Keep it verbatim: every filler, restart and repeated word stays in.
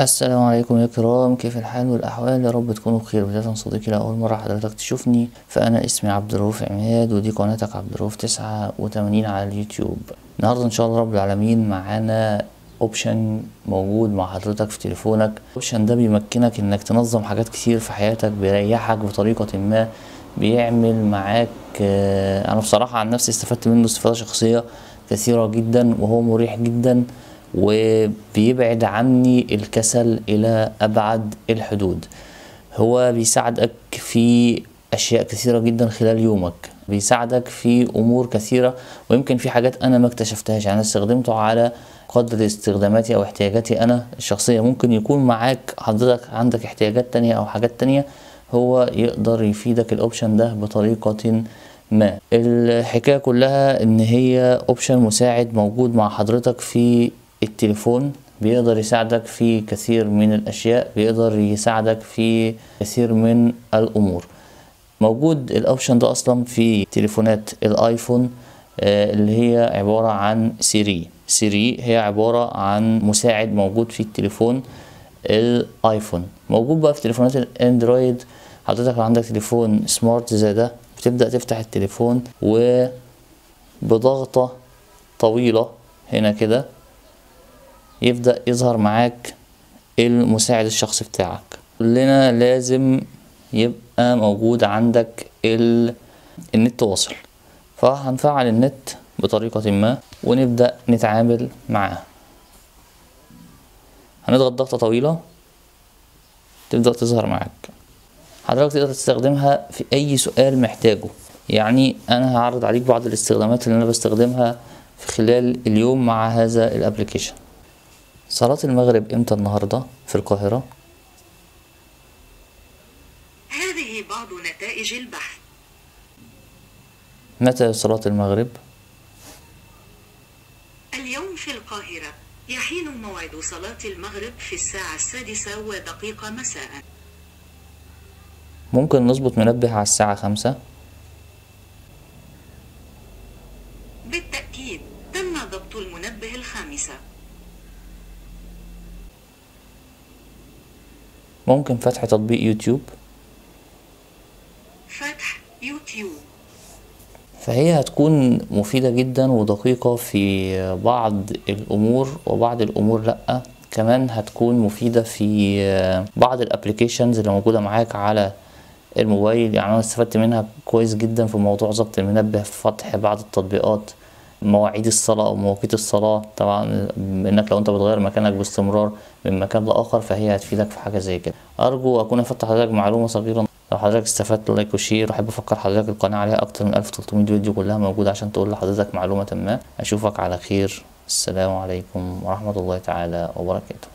السلام عليكم يا كرام، كيف الحال والاحوال؟ يا رب تكونوا بخير. بداية صديقي، لو اول مره حضرتك تشوفني فانا اسمي عبد الرؤوف عماد، ودي قناتك عبد الرؤوف تسعة وتمانين على اليوتيوب. النهارده ان شاء الله رب العالمين معانا اوبشن موجود مع حضرتك في تليفونك. الاوبشن ده بيمكنك انك تنظم حاجات كتير في حياتك، بيريحك بطريقه ما، بيعمل معاك. انا بصراحه عن نفسي استفدت منه استفاده شخصيه كثيره جدا، وهو مريح جدا وبيبعد عني الكسل إلى أبعد الحدود. هو بيساعدك في أشياء كثيرة جدا خلال يومك، بيساعدك في أمور كثيرة، ويمكن في حاجات أنا ما اكتشفتهاش. يعني استخدمته على قدر استخداماتي أو احتياجاتي أنا الشخصية. ممكن يكون معاك حضرتك عندك احتياجات تانية أو حاجات تانية، هو يقدر يفيدك الأوبشن ده بطريقة ما. الحكاية كلها إن هي أوبشن مساعد موجود مع حضرتك في التليفون، بيقدر يساعدك في كثير من الأشياء، بيقدر يساعدك في كثير من الأمور. موجود الأوبشن ده أصلا في تليفونات الآيفون اللي هي عبارة عن سيري. سيري هي عبارة عن مساعد موجود في التليفون الآيفون. موجود بقى في تليفونات الأندرويد. حضرتك لو عندك تليفون سمارت زي ده، بتبدأ تفتح التليفون وبضغطة طويلة هنا كده يبدأ يظهر معاك المساعد الشخصي بتاعك. كلنا لازم يبقى موجود عندك ال... النت واصل، فهنفعل النت بطريقة ما ونبدأ نتعامل معاه. هنضغط ضغطة طويلة تبدأ تظهر معاك. حضرتك تقدر تستخدمها في أي سؤال محتاجه. يعني أنا هعرض عليك بعض الاستخدامات اللي أنا بستخدمها في خلال اليوم مع هذا الابليكيشن. صلاة المغرب امتى النهارده في القاهرة؟ هذه بعض نتائج البحث. متى صلاة المغرب؟ اليوم في القاهرة يحين موعد صلاة المغرب في الساعة السادسة ودقيقة مساء. ممكن نظبط منبه على الساعة خمسة؟ بالتأكيد، تم ضبط المنبه الخامسة. ممكن فتح تطبيق يوتيوب؟ فتح يوتيوب. فهي هتكون مفيدة جدا ودقيقة في بعض الأمور، وبعض الأمور لأ. كمان هتكون مفيدة في بعض الابليكيشنز اللي موجودة معاك على الموبايل. يعني أنا استفدت منها كويس جدا في موضوع ضبط المنبه، في فتح بعض التطبيقات، مواعيد الصلاة أو مواقيت الصلاة. طبعا إنك لو أنت بتغير مكانك باستمرار من مكان لآخر، فهي هتفيدك في حاجة زي كده. أرجو أكون أفدت حضرتك معلومة صغيرة. لو حضرتك استفدت، لايك وشير. وأحب أفكر حضرتك القناة عليها أكتر من ألف وتلتمية فيديو كلها موجودة عشان تقول لحضرتك معلومة ما. أشوفك على خير. السلام عليكم ورحمة الله تعالى وبركاته.